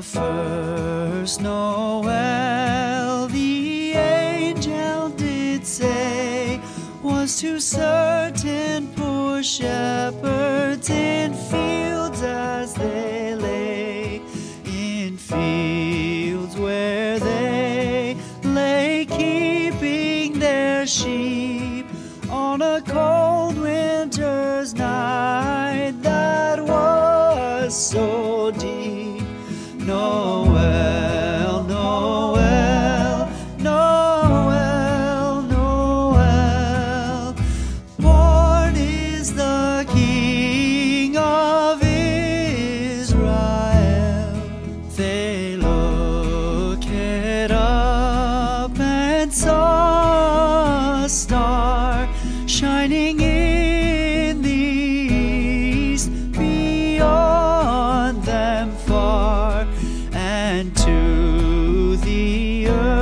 the first Noel, the angel did say, was to certain poor shepherds in fields as they lay, in fields where they lay keeping their sheep on a cold winter's night that was so deep. Noel, Noel, Noel, Noel, born is the King of Israel. They looked up and saw a star shining in the east, beyond them far, and to the earth